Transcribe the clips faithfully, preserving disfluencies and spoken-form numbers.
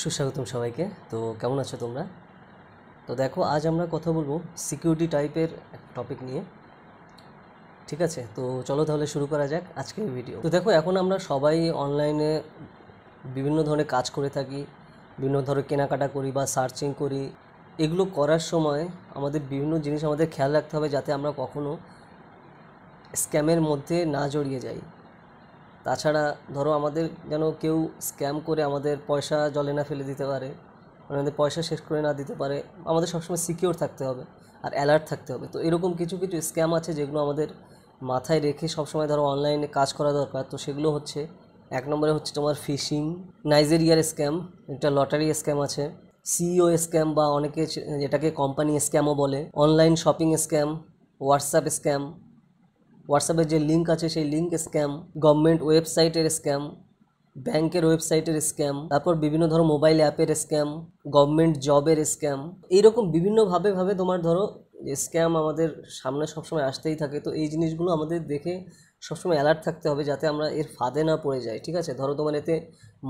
सुस्वागतम सबाई के तो केमन आछो तोमरा तो देखो आज आमरा कथा बोलबो सिक्यूरिटी टाइपेर टपिक निये। ठीक आछे तो चलो ताहले शुरू करा जाक आजकेर भिडियो। तो देखो एखन आमरा सबाई अनलाइने विभिन्न धरनेर काज करे थाकि, विभिन्न धरनेर केनाकाटा करि बा सार्चिंग करि। एगुलो करार समय आमादेर विभिन्न जिनिस आमादेर खेयाल राखते हबे जाते आमरा कखनो स्क्यामेर मধ্যে ना जड़िए जाई। ताछाड़ा धरो आमादेर जेन केउ स्कैम करे आमादेर पैसा जले ना फेले दीते पारे, आमादेर पैसा शेष करे ना दीते पारे, आमादेर सब समय सिकियोर थाकते होबे और अलर्ट थाकते होबे। तो एरकम किछु किछु स्कैम आछे जेगुलो आमादेर माथाय रेखे सब समय धरो अनलाइने काज करा दरकार। तो सेगुलो होच्छे एक नम्बरे होच्छे तोमार फिशिंग, नाइजेरियार स्कैम, एटा लटारि स्कैम आछे, सीईओ स्कैम बा अनेके एटाके कोम्पानी स्कैमो बोले, online shopping scam, WhatsApp scam, व्हाट्सঅ্যাপের যে লিঙ্ক আছে সেই লিঙ্ক স্ক্যাম, गवर्नमेंट ওয়েবসাইটের স্ক্যাম, ব্যাংকের ওয়েবসাইটের স্ক্যাম, তারপর বিভিন্ন ধরো মোবাইল অ্যাপের স্ক্যাম, गवर्नमेंट জবের স্ক্যাম। এই রকম বিভিন্ন ভাবে ভাবে তোমার ধরো স্ক্যাম আমাদের সামনে সব সময় আসতেই থাকে। তো এই জিনিসগুলো আমাদের দেখে সব সময় অ্যালার্ট থাকতে হবে যাতে আমরা এর ফাঁদে না পড়ে যাই। ঠিক আছে, ধরো তোমার এতে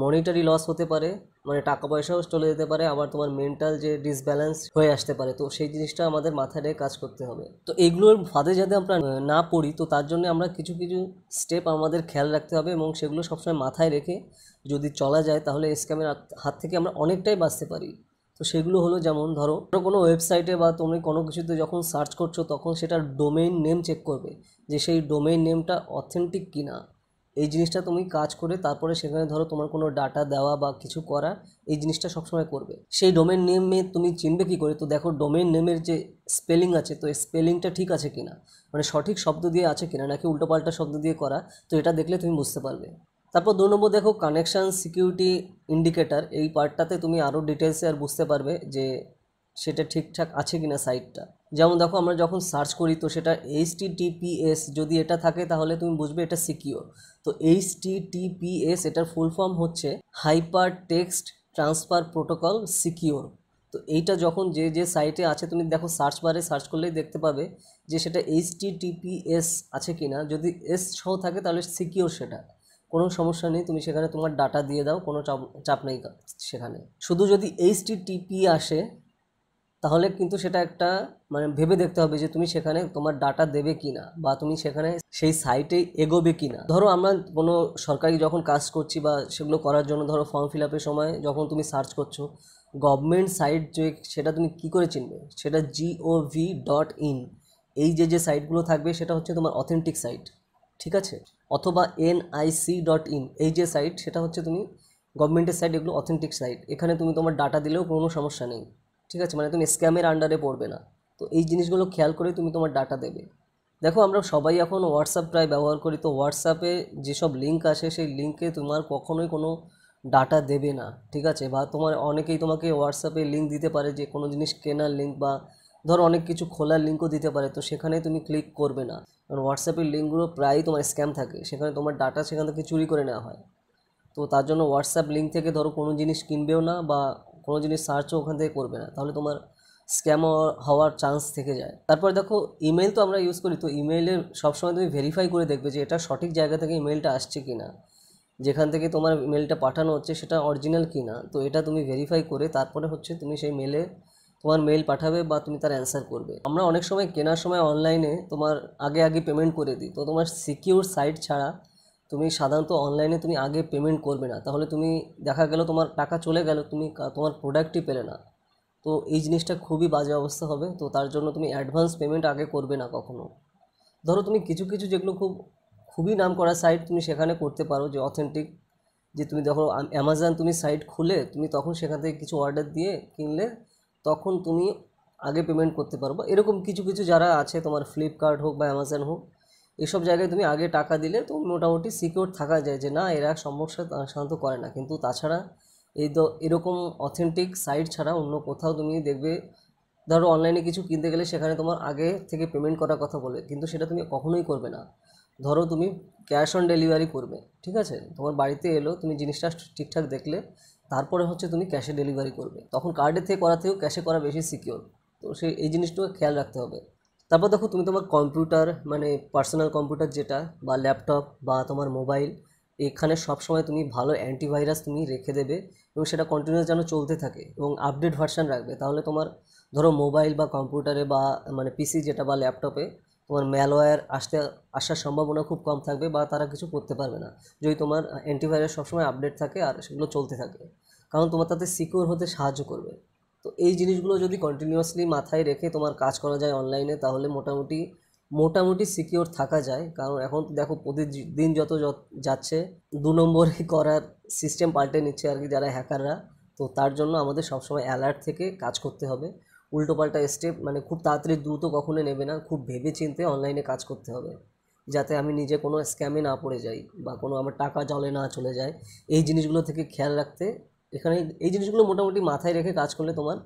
মনিটারি লস হতে পারে, মানে টাকা পয়সাও চলে যেতে পারে, আবার তোমার মেন্টাল যে ডিসব্যালেন্স হয়ে আসতে পারে। তো সেই জিনিসটা আমাদের মাথায় রেখে কাজ করতে হবে। তো এইগুলোর ফাঁদে যাতে আমরা না পড়ি, তো তার জন্য আমরা কিছু কিছু স্টেপ আমাদের খেয়াল রাখতে হবে এবং সেগুলো সবসময় মাথায় রেখে যদি চলা যায় তাহলে স্ক্যামের হাত থেকে আমরা অনেকটাই বাঁচতে পারি। তো সেগুলো হলো যেমন ধরো কোনো ওয়েবসাইটে বা তুমি কোনো কিছুতে যখন সার্চ করছো তখন সেটার ডোমেইন নেম চেক করবে যে সেই ডোমেইন নেমটা অথেন্টিক কিনা। এই জিনিসটা তুমি কাজ করে তারপরে সেখানে ধরো তোমার কোনো ডাটা দেওয়া বা কিছু করা, এই জিনিসটা সবসময় করবে। সেই ডোমেইন নেমে তুমি চিনবে কী করে? তো দেখো ডোমেইন নেমের যে স্পেলিং আছে, তো স্পেলিংটা ঠিক আছে কিনা, মানে সঠিক শব্দ দিয়ে আছে কিনা নাকি উল্টোপাল্টা শব্দ দিয়ে করা, তো এটা দেখলে তুমি বুঝতে পারবে। তারপর দু নম্বর দেখো কানেকশান সিকিউরিটি ইন্ডিকেটার, এই পার্টটাতে তুমি আরও ডিটেলসে আর বুঝতে পারবে যে সেটা ঠিকঠাক আছে কিনা সাইটটা। যেমন দেখো আমরা যখন সার্চ করি তো সেটা H T T P S যদি এটা থাকে তাহলে তুমি বুঝবে এটা সিকিউর। তো H T T P S এটার ফুল ফর্ম হচ্ছে hyper text transfer protocol secure. তো এইটা যখন যে যে সাইটে আছে তুমি দেখো সার্চ বারে সার্চ করলেই দেখতে পাবে যে সেটা H T T P S আছে কিনা। যদি এস সহ থাকে তাহলে সিকিউর, সেটা কোনো সমস্যা নেই, তুমি সেখানে তোমার ডাটা দিয়ে দাও, কোনো চাপ চাপ নেই সেখানে। শুধু যদি এইচ টি টি পি আসে তাহলে কিন্তু সেটা একটা মানে ভেবে দেখতে হবে যে তুমি সেখানে তোমার ডাটা দেবে কি না বা তুমি সেখানে সেই সাইটে এগোবে কি না। ধরো আমরা কোনো সরকারি যখন কাজ করছি বা সেগুলো করার জন্য ধরো ফর্ম ফিল আপের সময় যখন তুমি সার্চ করছো গভর্নমেন্ট সাইট যে সেটা তুমি কি করে চিনবে? সেটা জিওভি ডট ইন, এই যে যে সাইটগুলো থাকবে সেটা হচ্ছে তোমার অথেন্টিক সাইট। ঠিক আছে, অথবা এনআইসি ডট ইন, এই যে সাইট সেটা হচ্ছে তুমি গভর্নমেন্টের সাইট, এগুলো অথেন্টিক সাইট, এখানে তুমি তোমার ডাটা দিলেও কোনো সমস্যা নেই। ঠিক আছে, মানে তুমি স্ক্যামের আন্ডারে পড়বে না। তো এই জিনিসগুলো খেয়াল করে তুমি তোমার ডাটা দেবে। দেখো আমরা সবাই এখন হোয়াটসঅ্যাপ প্রায় ব্যবহার করি, তো হোয়াটসঅ্যাপে যেসব লিঙ্ক আসে সেই লিঙ্কে তোমার কখনোই কোনো ডাটা দেবে না। ঠিক আছে, বা তোমার অনেকেই তোমাকে হোয়াটসঅ্যাপে লিঙ্ক দিতে পারে যে কোনো জিনিস কেনার লিঙ্ক বা ধরো অনেক কিছু খোলার লিঙ্কও দিতে পারে, তো সেখানে তুমি ক্লিক করবে না, কারণ হোয়াটসঅ্যাপের লিঙ্কগুলো প্রায়ই তোমার স্ক্যাম থাকে, সেখানে তোমার ডাটা সেখান থেকে চুরি করে নেওয়া হয়। তো তার জন্য হোয়াটসঅ্যাপ লিঙ্ক থেকে ধরো কোনো জিনিস কিনবেও না বা কোনো জিনিস সার্চও ওখান থেকে করবে না, তাহলে তোমার স্ক্যাম হওয়ার চান্স থেকে যায়। তারপর দেখো ইমেল তো আমরা ইউজ করি, তো ইমেইলের সবসময় তুমি ভেরিফাই করে দেখবে যে এটা সঠিক জায়গা থেকে ইমেলটা আসছে কি না, যেখান থেকে তোমার ইমেলটা পাঠানো হচ্ছে সেটা অরিজিনাল কি না। তো এটা তুমি ভেরিফাই করে তারপরে হচ্ছে তুমি সেই মেলে তোমার মেল পাঠাবে বা তুমি তার অ্যান্সার করবে। আমরা অনেক সময় কেনার সময় অনলাইনে তোমার আগে আগে পেমেন্ট করে দিই, তো তোমার সিকিউর সাইট ছাড়া তুমি সাধারণত অনলাইনে তুমি আগে পেমেন্ট করবে না, তাহলে তুমি দেখা গেল তোমার টাকা চলে গেল, তুমি তোমার প্রোডাক্টই পেলে না। তো এই জিনিসটা খুবই বাজে অবস্থা হবে। তো তার জন্য তুমি অ্যাডভান্স পেমেন্ট আগে করবে না কখনো। ধরো তুমি কিছু কিছু যেগুলো খুব খুবই নাম করা সাইট তুমি সেখানে করতে পারো যে অথেন্টিক, যে তুমি দেখো অ্যামাজন তুমি সাইট খুলে তুমি তখন সেখান থেকে কিছু অর্ডার দিয়ে কিনলে তখন তুমি আগে পেমেন্ট করতে পারো, বা এরকম কিছু কিছু যারা আছে তোমার ফ্লিপকার্ট হোক বা অ্যামাজন হোক, এসব জায়গায় তুমি আগে টাকা দিলে তো মোটামুটি সিকিউর থাকা যায় যে না এরা সমস্যা সাধারণত করে না। কিন্তু তাছাড়া এই তো এরকম অথেন্টিক সাইট ছাড়া অন্য কোথাও তুমি দেখবে ধরো অনলাইনে কিছু কিনতে গেলে সেখানে তোমার আগে থেকে পেমেন্ট করার কথা বলে, কিন্তু সেটা তুমি কখনোই করবে না। ধরো তুমি ক্যাশ অন ডেলিভারি করবে, ঠিক আছে, তোমার বাড়িতে এলো, তুমি জিনিসটা ঠিকঠাক দেখলে তারপরে হচ্ছে তুমি ক্যাশে ডেলিভারি করবে, তখন কার্ডের থেকে করা থেকেও ক্যাশে করা বেশি সিকিউর। তো সেই এই জিনিসটাকে খেয়াল রাখতে হবে। তারপর দেখো তুমি তোমার কম্পিউটার, মানে পার্সোনাল কম্পিউটার যেটা, বা ল্যাপটপ বা তোমার মোবাইল, एखाने सब समय तुम भलो अंटीभाइरस तुम रेखे देवे और से कन्टिन्यूस जान चलते थके आपडेट भार्सन रखे तुम्हार धरो मोबाइल कम्पिवटारे मैं पिसि जेटा लैपटपे तुम्हार मैलवायर आसते आसार सम्भावना खूब कम थको ता कि करते पर जो तुम्हार अंटीभाइरस सब समय आपडेट थे और सेगल चलते थके कारण तुम्हार ते सिक्योर होते सहाज्य कर। तो ये जिनिसगुलो जो कन्टिन्यूसलि माथाय रेखे तुम्हार काज करा जाए अनलाइने ताहले मोटामुटी मोटामुटी सिक्योर थाका जाए कारण एखन तो देखो प्रतिदिन जत जाच्छे दो नम्बर करार सिस्टेम पाल्टे निच्छे आर कि जारा हैकाररा तो तार जोन्नो आमादेर सब समय अलर्ट थेके काज करते हबे उल्टोपाल्टा स्टेप माने खूब ताड़ाताड़ी द्रुत कखनो नेबे ना खूब भेबे चिंते अनलाइने काज करते हबे जाते आमी निजे कोनो स्क्यामे ना पड़े जाई बा कोनो आमार टाका जले ना चले जाए ये जिनिसगुलो थेके खेयाल राखते এখানে এই জিনিসগুলো মোটামুটি মাথায় রেখে কাজ করলে তোমার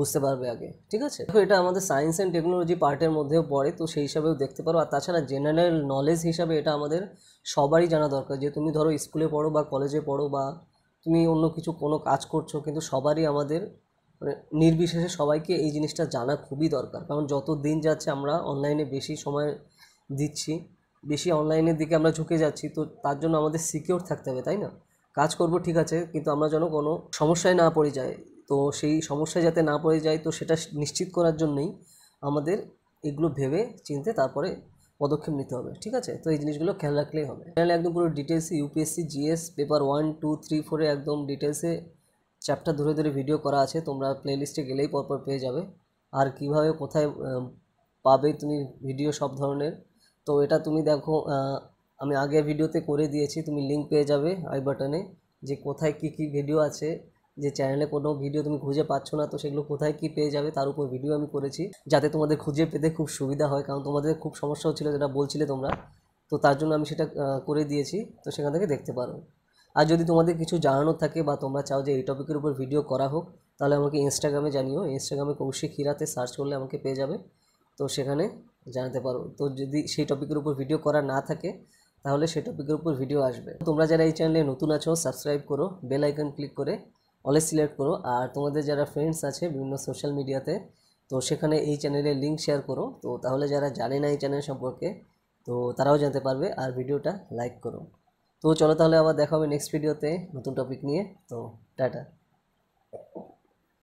বুঝতে পারবে আগে, ঠিক আছে। তো এটা আমাদের সায়েন্স এন্ড টেকনোলজি পার্টের মধ্যেও পড়ে, তো সেই হিসাবেও দেখতে পারো। আর তাছাড়া জেনারেল নলেজ হিসাবে এটা আমাদের সবারই জানা দরকার যে তুমি ধরো স্কুলে পড়ো বা কলেজে পড়ো বা তুমি অন্য কিছু কোনো কাজ করছো, কিন্তু সবারই আমাদের মানে নির্বিশেষে সবাইকে এই জিনিসটা জানা খুবই দরকার। কারণ যত দিন যাচ্ছে আমরা অনলাইনে বেশি সময় দিচ্ছি, বেশি অনলাইনের দিকে আমরা ঝুঁকে যাচ্ছি, তো তার জন্য আমাদের সিকিউর থাকতে হবে, তাই না। কাজ করব ঠিক আছে, কিন্তু আমরা যেন কোনো সমস্যায় না পড়ে যাই, তো সেই সমস্যায় যাতে না পড়ে যাই তো সেটা নিশ্চিত করার জন্যই আমাদের এগুলো ভেবে চিনতে তারপরে পদক্ষেপ নিতে হবে, ঠিক আছে। তো এই জিনিসগুলো খেয়াল রাখলেই হবে। তাহলে একদম পুরো ডিটেলসে UPSC GS paper one two three ফোরে একদম ডিটেলসে চ্যাপ্টার ধরে ধরে ভিডিও করা আছে, তোমরা প্লেলিস্টে গেলেই পরপর পেয়ে যাবে। আর কীভাবে কোথায় পাবে তুমি ভিডিও সব ধরনের, তো এটা তুমি দেখো আমি আগে ভিডিওতে করে দিয়েছি, তুমি লিংক পেয়ে যাবে আই বাটনে যে কোথায় কি কি ভিডিও আছে, যে চ্যানেলে কোনো ভিডিও তুমি খুঁজে পাচ্ছ না তো সেগুলো কোথায় কি পেয়ে যাবে তার উপর ভিডিও আমি করেছি যাতে তোমাদের খুঁজে পেতে খুব সুবিধা হয়, কারণ তোমাদের খুব সমস্যা হচ্ছিল যেটা বলছিলে তোমরা, তো তার জন্য আমি সেটা করে দিয়েছি, তো সেখান থেকে দেখতে পারো। আর যদি তোমাদের কিছু জানানোর থাকে বা তোমরা চাও যে এই টপিকের উপর ভিডিও করা হোক তাহলে আমাকে ইনস্টাগ্রামে জানিও, ইনস্টাগ্রামে কৌশিক হিরাতে সার্চ করলে আমাকে পেয়ে যাবে, তো সেখানে জানাতে পারো। তো যদি সেই টপিকের উপর ভিডিও করা না থাকে তাহলে সেই টপিকের উপর ভিডিও আসবে। তোমরা যারা এই চ্যানেলে নতুন আছো সাবস্ক্রাইব করো, বেল আইকন ক্লিক করে অল সিলেক্ট করো, আর তোমাদের যারা ফ্রেন্ডস আছে বিভিন্ন সোশ্যাল মিডিয়াতে তো সেখানে এই চ্যানেলের লিংক শেয়ার করো, তো তাহলে যারা জানে না এই চ্যানেল সম্পর্কে তো তারাও জানতে পারবে, আর ভিডিওটা লাইক করো। তো চলো তাহলে আবার দেখা হবে নেক্সট ভিডিওতে নতুন টপিক নিয়ে, তো টাটা।